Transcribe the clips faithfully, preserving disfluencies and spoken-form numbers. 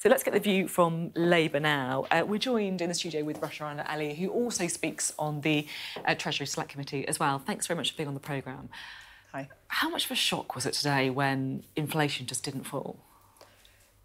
So let's get the view from Labour now. Uh, we're joined in the studio with Rushanara Ali, who also speaks on the uh, Treasury Select Committee as well. Thanks very much for being on the programme. Hi. How much of a shock was it today when inflation just didn't fall?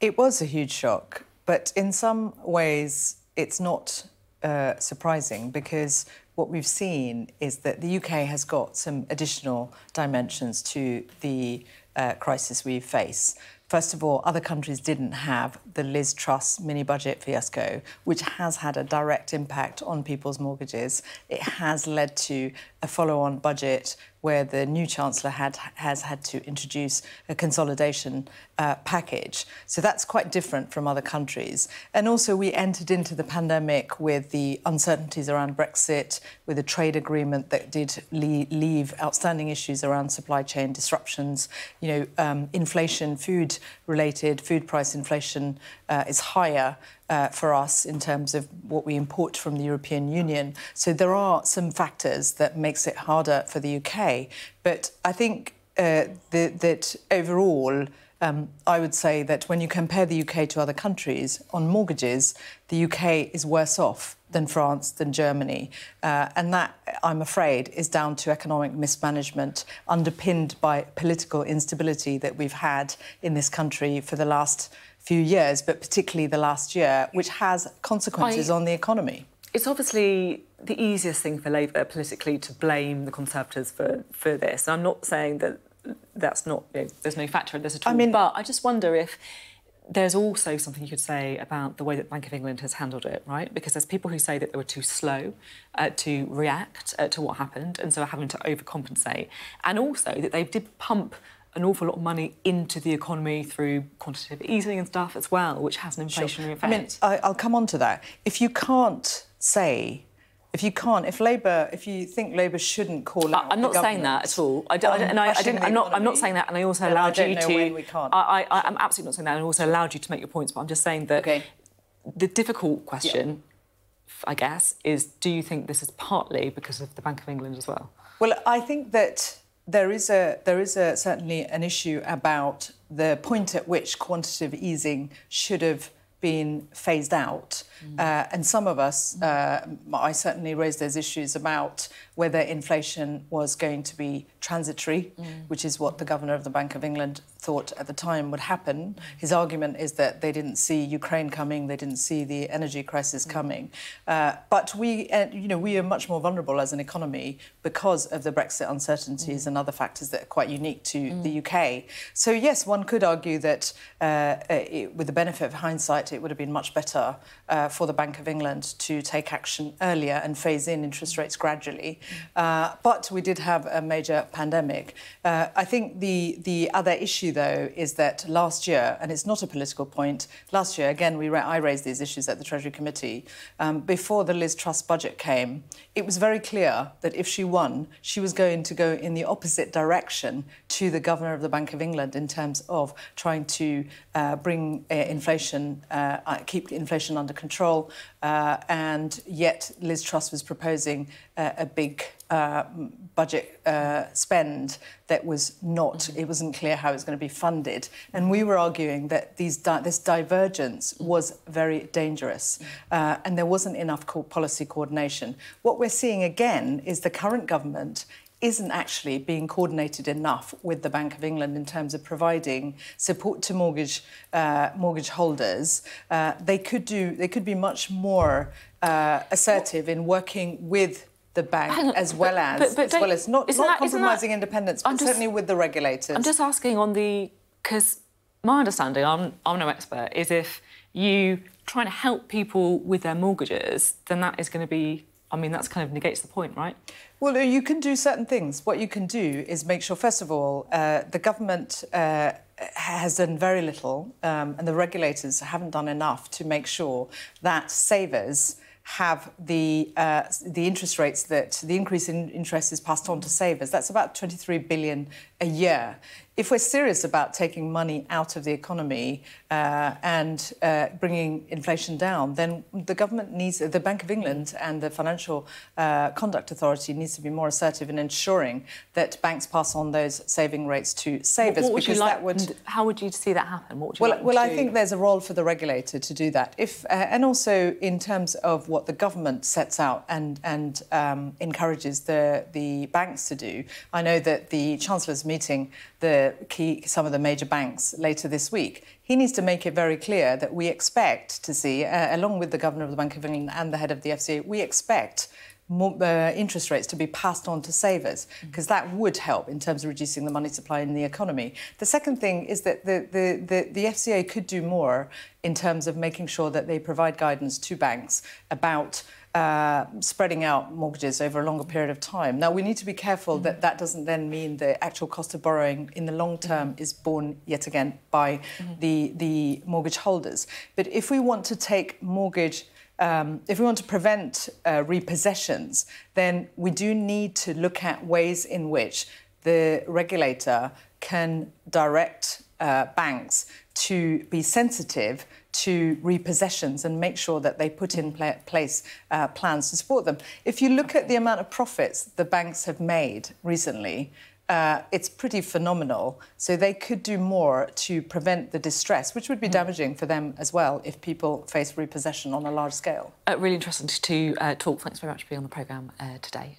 It was a huge shock, but in some ways it's not uh, surprising, because what we've seen is that the U K has got some additional dimensions to the uh, crisis we face. First of all, other countries didn't have the Liz Truss mini-budget fiasco, which has had a direct impact on people's mortgages. It has led to a follow-on budget where the new Chancellor had, has had to introduce a consolidation uh, package. So that's quite different from other countries. And also we entered into the pandemic with the uncertainties around Brexit, with a trade agreement that did le leave outstanding issues around supply chain disruptions. You know, um, inflation, food-related, food price inflation uh, is higher Uh, for us in terms of what we import from the European Union. So there are some factors that makes it harder for the U K. But I think uh, the, that overall, um, I would say that when you compare the U K to other countries on mortgages, the U K is worse off than France, than Germany. Uh, and that, I'm afraid, is down to economic mismanagement underpinned by political instability that we've had in this country for the last few years, but particularly the last year, which has consequences I, on the economy. It's obviously the easiest thing for Labour politically to blame the Conservatives for, for this. And I'm not saying that that's not, you know, there's no factor in this at all. I mean, but I just wonder if there's also something you could say about the way that Bank of England has handled it, right? Because there's people who say that they were too slow uh, to react uh, to what happened, and so are having to overcompensate. And also that they did pump an awful lot of money into the economy through quantitative easing and stuff as well, which has an inflationary sure. effect. I mean, I'll come on to that. If you can't say, if you can't, if Labour, if you think Labour shouldn't call out, I'm not the saying that at all. I don't, um, and I, I didn't. I'm not. I'm not saying that. And I also allowed I you to. When we can't. I, I, I'm absolutely not saying that. And also allowed you to make your points. But I'm just saying that okay. the difficult question, yep. I guess, is: do you think this is partly because of the Bank of England as well? Well, I think that There is a there is a, certainly an issue about the point at which quantitative easing should have been phased out. Mm. Uh, and some of us, uh, I certainly raised those issues about whether inflation was going to be transitory, mm. which is what the Governor of the Bank of England thought at the time would happen. His argument is that they didn't see Ukraine coming, they didn't see the energy crisis mm. coming. Uh, but we, uh, you know, we are much more vulnerable as an economy because of the Brexit uncertainties mm. and other factors that are quite unique to mm. the U K. So yes, one could argue that uh, it, with the benefit of hindsight, it would have been much better uh, for the Bank of England to take action earlier and phase in interest rates gradually. Uh, but we did have a major pandemic. Uh, I think the, the other issue, though, is that last year, and it's not a political point, last year, again, we ra I raised these issues at the Treasury Committee, um, before the Liz Truss budget came, it was very clear that if she won, she was going to go in the opposite direction to the Governor of the Bank of England in terms of trying to uh, bring uh, inflation uh, Uh, keep inflation under control, uh, and yet Liz Truss was proposing uh, a big uh, budget uh, spend that was not, mm-hmm. it wasn't clear how it was going to be funded. And we were arguing that these di this divergence was very dangerous, uh, and there wasn't enough co- policy coordination. What we're seeing again is the current government isn't actually being coordinated enough with the Bank of England in terms of providing support to mortgage uh, mortgage holders. Uh, they could do. They could be much more uh, assertive in working with the bank on, as well but, as but, but as well as not, not that, compromising that, independence, but just, certainly with the regulators. I'm just asking on the because my understanding, I'm I'm no expert, is if you trying to help people with their mortgages, then that is going to be. I mean, that's kind of negates the point, right? Well, you can do certain things. What you can do is make sure, first of all, uh, the government uh, has done very little, um, and the regulators haven't done enough to make sure that savers have the uh, the interest rates that the increase in interest is passed on to savers. That's about twenty-three billion a year. If we're serious about taking money out of the economy uh, and uh, bringing inflation down, then the government needs, the Bank of England and the Financial uh, Conduct Authority needs to be more assertive in ensuring that banks pass on those saving rates to savers. What, what would because you like, that would, how would you see that happen? What would you well, like well, I do? think there's a role for the regulator to do that. If uh, and also in terms of what the government sets out and and um, encourages the the banks to do. I know that the Chancellor's meeting the Key, some of the major banks later this week. He needs to make it very clear that we expect to see, uh, along with the Governor of the Bank of England and the head of the F C A, we expect more, uh, interest rates to be passed on to savers, because that would help in terms of reducing the money supply in the economy. The second thing is that the, the, the, the F C A could do more in terms of making sure that they provide guidance to banks about Uh, spreading out mortgages over a longer period of time. Now, we need to be careful that that doesn't then mean the actual cost of borrowing in the long term is borne yet again by mm-hmm. the, the mortgage holders. But if we want to take mortgage... Um, if we want to prevent uh, repossessions, then we do need to look at ways in which the regulator can direct uh, banks to be sensitive to repossessions and make sure that they put in pla place uh, plans to support them. If you look at the amount of profits the banks have made recently, uh, it's pretty phenomenal. So they could do more to prevent the distress, which would be damaging for them as well if people face repossession on a large scale. Uh, really interesting to uh, talk. Thanks very much for being on the programme uh, today.